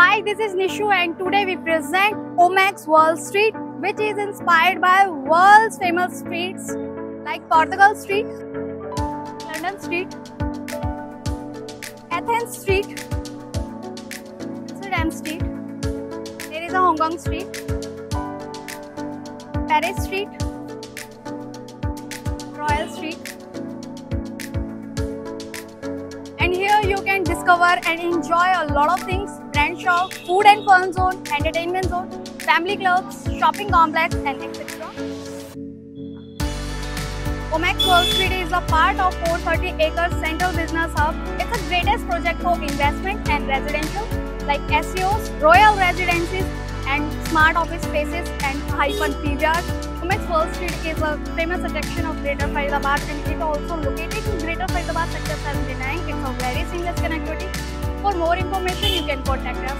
Hi, this is Nishu and today we present Omaxe World Street, which is inspired by world's famous streets like Portugal Street, London Street, Athens Street, Amsterdam Street, there is a Hong Kong Street, Paris Street, Royal Street. And here you can discover and enjoy a lot of things: brand shop, food and fun zone, entertainment zone, family clubs, shopping complex, and etc. Omaxe World Street is a part of 430 acres central business hub. It's the greatest project for investment and residential like SEOs, royal residences, and smart office spaces and hyper villas. Omaxe World Street is a famous attraction of Greater Faridabad, and it also located in Greater Faridabad Sector 7-9. It's a very seamless connectivity. For more information, you can contact us.